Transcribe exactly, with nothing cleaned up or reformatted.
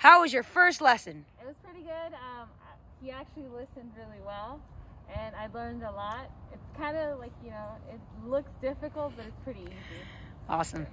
How was your first lesson? It was pretty good. Um, he actually listened really well, and I learned a lot. It's kind of like, you know, it looks difficult, but it's pretty easy. Awesome.